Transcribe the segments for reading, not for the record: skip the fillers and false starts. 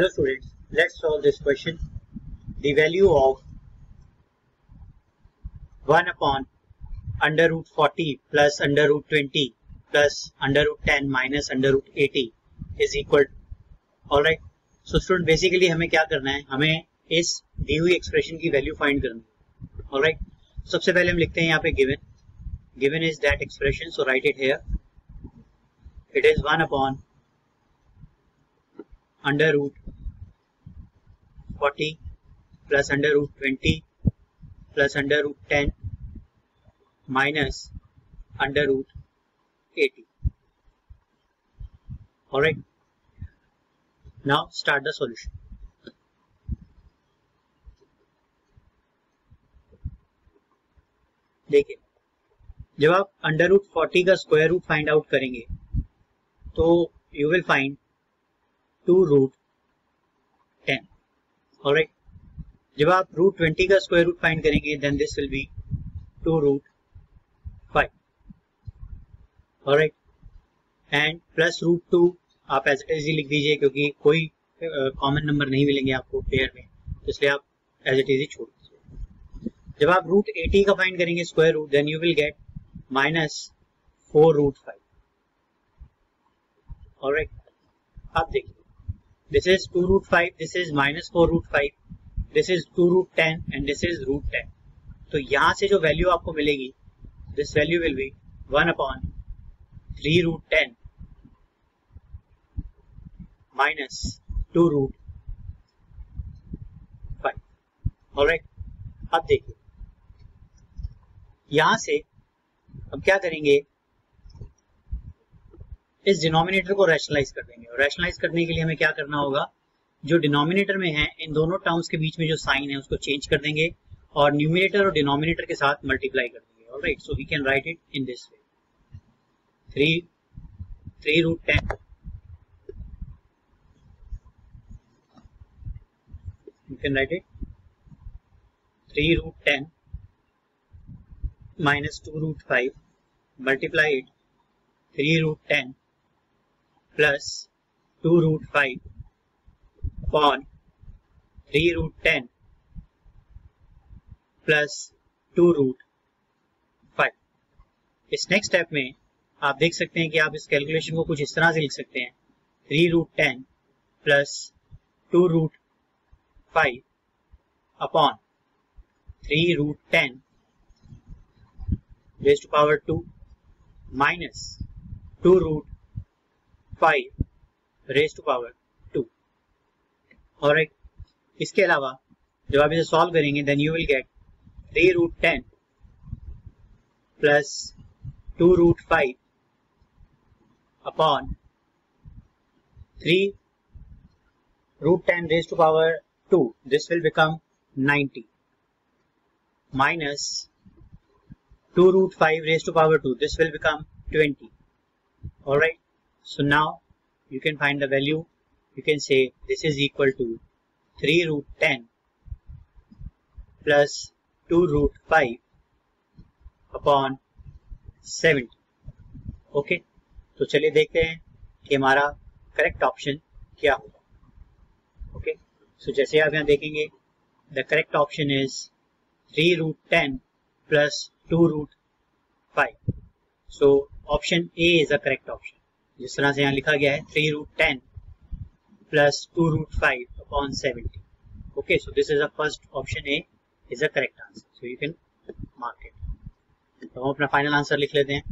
Hello students, let's solve this question. The value of 1 upon under root 40 plus under root 20 plus under root 10 minus under root 80 is equal. Alright. So student basically हमें क्या करना है, हमें इस दी हुई expression की value find करनी है. ऑलराइट, सबसे पहले हम लिखते हैं यहाँ Given is that expression, so write it here. It is 1 upon under root 40 plus under root 20 plus under root 10 minus under root 80. Alright, now start the solution. The जब आप अंडर रूट 40 का square root find out करेंगे तो you will find 2 root 10. Alright, जब आप root 20 का square root find करेंगे then this will be 2 root 5. Alright, and plus root 2 आप एज इट इज लिख दीजिए क्योंकि कोई कॉमन नंबर नहीं मिलेंगे आपको पेयर में, इसलिए आप एज इट इज छोड़ दीजिए. जब आप रूट 80 का फाइंड करेंगे square root then you will get -4 root 5. Alright, आप देखिए, this is 2 root 5, this is -4 root 5, this is 2 root 10 and this is root 10. तो यहाँ से जो वैल्यू आपको मिलेगी, this value will be 1 upon 3 root 10 minus 2 root 5. alright, अब देखिए यहाँ से हम क्या करेंगे, इस डिनोमिनेटर को रैशनलाइज कर देंगे. और रैशनलाइज करने के लिए हमें क्या करना होगा, जो डिनोमिनेटर में है इन दोनों टर्म्स के बीच में जो साइन है उसको चेंज कर देंगे और न्यूमिनेटर और डिनोमिनेटर के साथ मल्टीप्लाई कर देंगे. Alright, so we can write it in this way. 3 root 10 you can write it 3 root 10 minus 2 root 5 multiply it 3 root 10 plus 2 root 5 upon 3 root 10 plus 2 root 5. इस नेक्स्ट स्टेप में आप देख सकते हैं कि आप इस कैलकुलेशन को कुछ इस तरह से लिख सकते हैं, 3 root 10 plus 2 root 5 upon 3 root 10 raised to power 2 minus 2 root 5 raised to power 2. Alright, इसके अलावा जब आप इसे सॉल्व करेंगे then you will get 3 root 10 plus 2 root 5 upon 3 root 10 raised to power 2. This will become 90 minus 2 root 5 raised to power 2. This will become 20. Alright, so now you can find the value. You can say this is equal to 3 root 10 plus 2 root 5 upon 70. Okay, तो चलिए देखते हैं कि हमारा correct option क्या होगा. Okay, so जैसे आप यहाँ देखेंगे the correct option is 3 root 10 plus 2 root 5. So option A is the correct option. जिस तरह से यहाँ लिखा गया है 3 root 10 plus 2 root 5 upon 70. Okay, so this is a first option A is a correct answer, so you can mark it. तो हम अपना फाइनल आंसर लिख लेते हैं.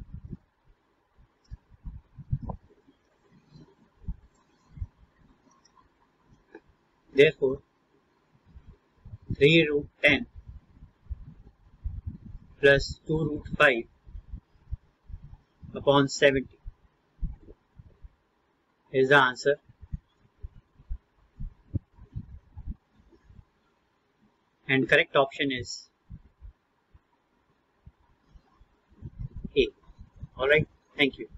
Therefore 3 root 10 plus 2 root 5 upon 70 is the answer. And correct option is A. All right, thank you.